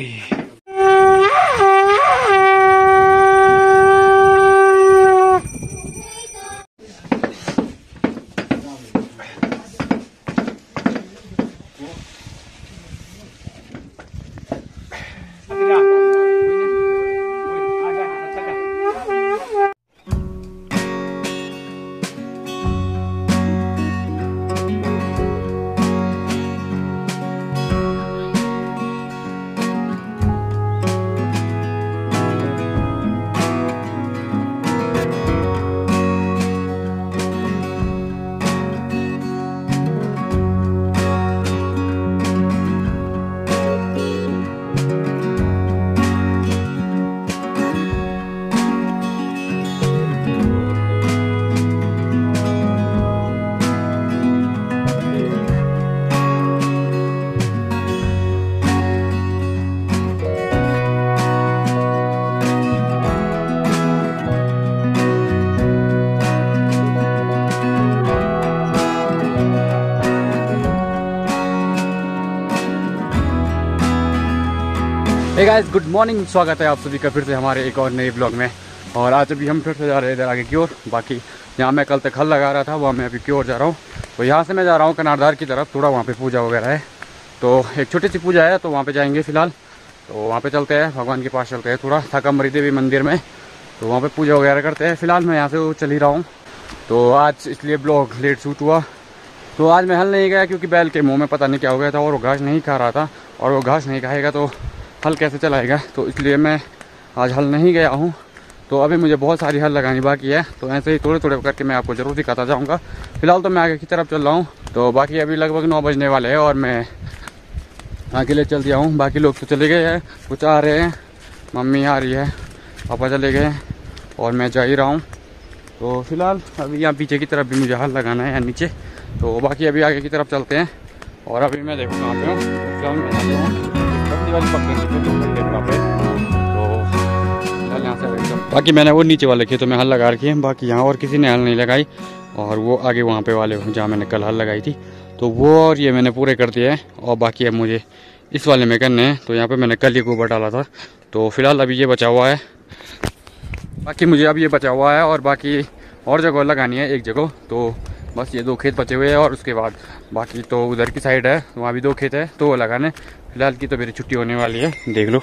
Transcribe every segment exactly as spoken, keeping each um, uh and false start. ओए hey guys, good morning. स्वागत है आप सभी का फिर से हमारे एक और नए ब्लॉग में। और आज अभी हम फिर से जा रहे हैं इधर आगे की ओर। बाकी यहाँ मैं कल तक हल लगा रहा था, वहाँ मैं अभी की ओर जा रहा हूँ। तो यहाँ से मैं जा रहा हूँ कनारदार की तरफ, थोड़ा वहाँ पे पूजा वगैरह है, तो एक छोटी सी पूजा है तो वहाँ पर जाएँगे फिलहाल। तो वहाँ पर चलते हैं, भगवान के पास चलते हैं, थोड़ा थाका मरी देवी मंदिर में, तो वहाँ पर पूजा वगैरह करते हैं। फिलहाल मैं यहाँ से चल ही रहा हूँ। तो आज इसलिए ब्लॉग लेट शूट हुआ, तो आज मैं हल नहीं गया क्योंकि बैल के मुँह में पता नहीं क्या हो गया था और वो घास नहीं खा रहा था, और वो घास नहीं खाएगा तो हल कैसे चलाएगा, तो इसलिए मैं आज हल नहीं गया हूँ। तो अभी मुझे बहुत सारी हल लगानी बाकी है, तो ऐसे ही थोड़े थोड़े करके मैं आपको ज़रूर दिखाता जाऊँगा। फिलहाल तो मैं आगे की तरफ चल रहा हूँ। तो बाकी अभी लगभग नौ बजने वाले हैं और मैं आगे ले चल दिया हूँ। बाकी लोग तो चले गए हैं, कुछ आ रहे हैं, मम्मी आ रही है, पापा चले गए हैं और मैं जा ही रहा हूँ। तो फिलहाल अभी यहाँ पीछे की तरफ भी मुझे हल लगाना है नीचे, तो बाकी अभी आगे की तरफ चलते हैं। और अभी मैं देखूँ कहाँ पे हूँ, तो बाकी मैंने वो नीचे वाले खेतों में हल लगा रखी है। बाकी यहाँ और किसी ने हल नहीं लगाई, और वो आगे वहाँ पे वाले जहाँ मैंने कल हल लगाई थी, तो वो और ये मैंने पूरे कर दिए हैं। और बाकी अब मुझे इस वाले में करने हैं, तो यहाँ पे मैंने कल ही गोबर डाला था, तो फिलहाल अभी ये बचा हुआ है। बाकी मुझे अब ये बचा हुआ है और बाकी और जगह लगानी है एक जगह, तो बस ये दो खेत बचे हुए हैं। और उसके बाद बाकी तो उधर की साइड है, वहाँ भी दो खेत है, तो वो लगाने। फिलहाल की तो मेरी छुट्टी होने वाली है, देख लो,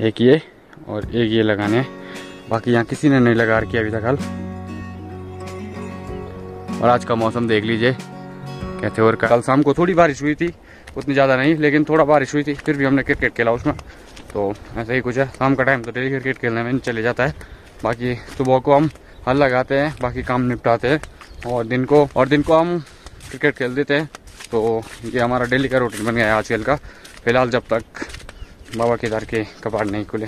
एक ये और एक ये लगाने हैं। बाकी यहाँ किसी ने नहीं लगा रखी अभी तक हल। और आज का मौसम देख लीजिए कैसे। और कल शाम को थोड़ी बारिश हुई थी, उतनी ज़्यादा नहीं लेकिन थोड़ा बारिश हुई थी, फिर भी हमने क्रिकेट खेला उसमें। तो ऐसा ही कुछ है, शाम का टाइम तो डेली क्रिकेट खेलने में चले जाता है। बाकी सुबह को हम हल लगाते हैं, बाकी काम निपटाते हैं, और दिन को और दिन को हम क्रिकेट खेल देते हैं। तो ये हमारा डेली का रूटीन बन गया है आजकल का, फिलहाल जब तक बाबा केदार के कपाट नहीं खुले।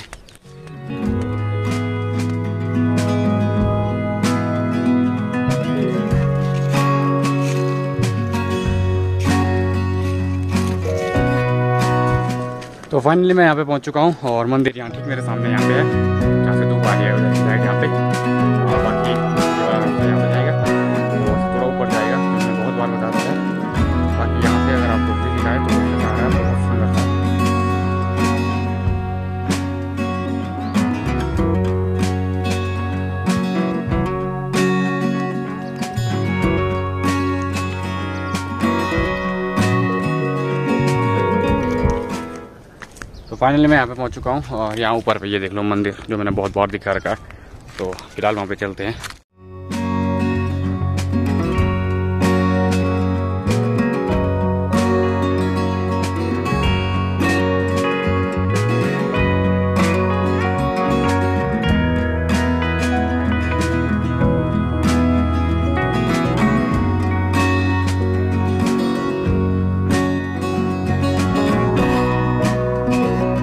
तो फाइनली मैं यहाँ पे पहुँच चुका हूँ, और मंदिर यहाँ ठीक मेरे सामने यहाँ पे है, जहाँ से धूप आ रही है उधर साइड यहाँ पे। और बाकी फाइनली मैं यहाँ पे पहुँच चुका हूँ, और यहाँ ऊपर पे ये देख लो मंदिर जो मैंने बहुत बार दिखा रखा है। तो फिलहाल वहाँ पे चलते हैं।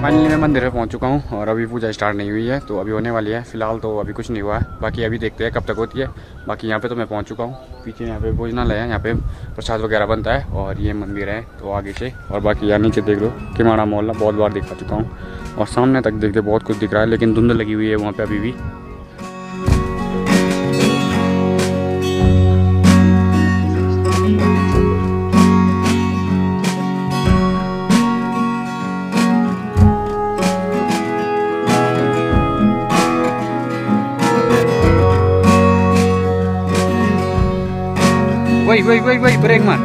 फाइनली मैं मंदिर में पहुंच चुका हूं, और अभी पूजा स्टार्ट नहीं हुई है, तो अभी होने वाली है। फिलहाल तो अभी कुछ नहीं हुआ है, बाकी अभी देखते हैं कब तक होती है। बाकी यहां पे तो मैं पहुंच चुका हूं, पीछे यहां पे भोजनालय है, यहां पे प्रसाद वगैरह बनता है, और ये मंदिर है तो आगे से। और बाकी यहाँ नीचे देख लो किमाड़ा मोहल्ला, बहुत बार दिखा चुका हूँ, और सामने तक देखते बहुत कुछ दिख रहा है, लेकिन धुंध लगी हुई है वहाँ पर अभी भी। वही वही वही वही ब्रेक मार।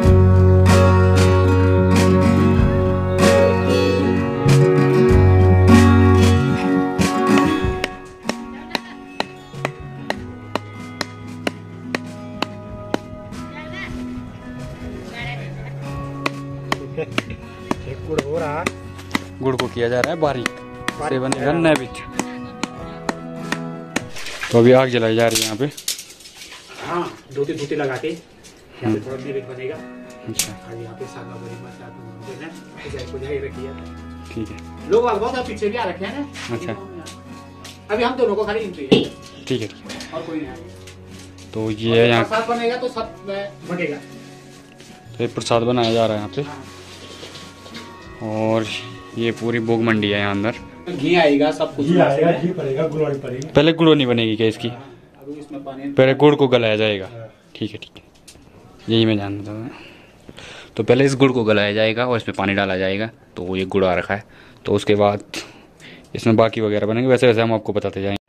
गुड़ हो रहा, गुड़ को किया जा रहा है बारीक सेवन गन्ना बीच। तो अभी आग जलाई जा रही है यहाँ पे। हाँ, धूती धूती लगा के यहाँ पे थोड़ा ब्रेक बनेगा। अच्छा, आज यहाँ पे सागा बड़ी मत साथ में होंगे ना, इधर को जाए रखिए। ठीक है, लोग आग बहुत पीछे भी आ रखे हैं ना। अच्छा, अभी हम दोनों को खाली एंट्री है। ठीक है, और कोई नहीं आएगा। तो ये है यहाँ प्रसाद बनेगा तो सब बनेगा। तो ये प्रसाद बनाया जा रहा है यहाँ पे। और ये पूरी भोग मंडी है यहाँ अंदर। घी आएगा, सब कुछ आएगा, घी पड़ेगा, गुड़ पड़ेगा। पहले गुड़ नहीं बनेगी क्या इसकी? पहले गुड़ को गलाया जाएगा। ठीक है, ठीक है, यही मैं जानता हूँ। तो पहले इस गुड़ को गलाया जाएगा और इसमें पानी डाला जाएगा। तो ये गुड़ आ रखा है, तो उसके बाद इसमें बाकी वगैरह बनेंगे। वैसे वैसे हम आपको बताते जाएंगे।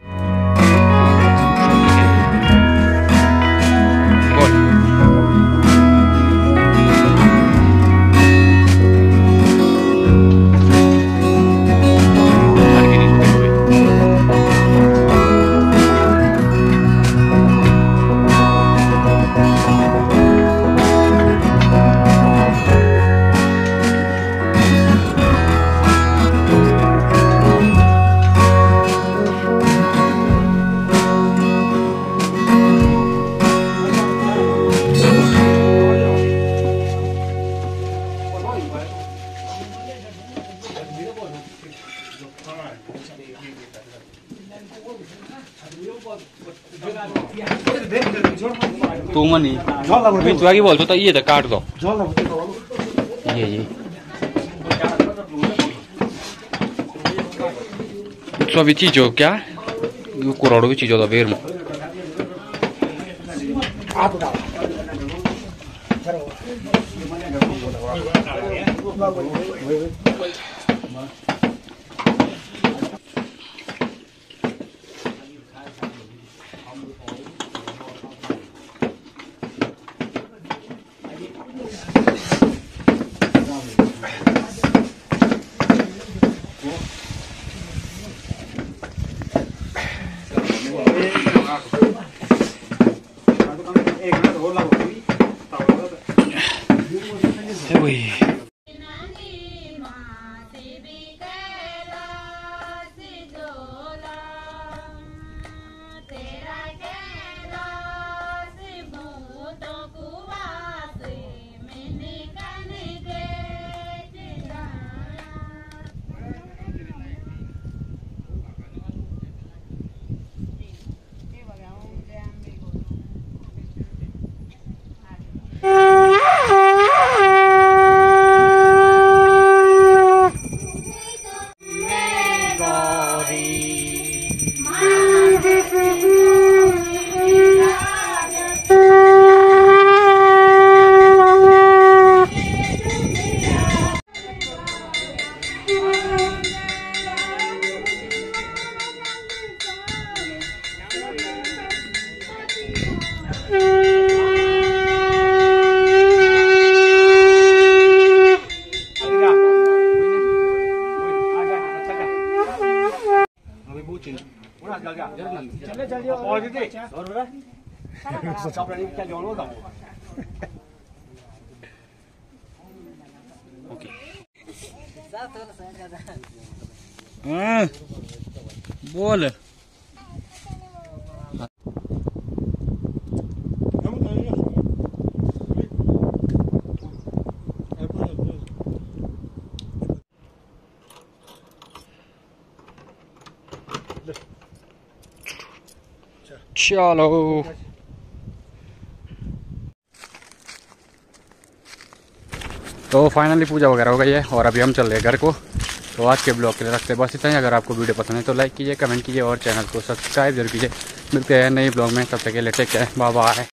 तू मनी आगे बोल तो ये था काट दो ये ये सभी चीजों क्या करोड़ों की चीजों था बेर में। ओके। हाँ बोल चलो। तो फाइनली पूजा वगैरह हो गई है और अभी हम चल रहे हैं घर को। तो आज के ब्लॉग के लिए रखते हैं बस इतना ही। अगर आपको वीडियो पसंद है तो लाइक कीजिए, कमेंट कीजिए और चैनल को सब्सक्राइब जरूर कीजिए। मिलते हैं नए ब्लॉग में, तब तक के लिए टेक केयर, बाय बाय।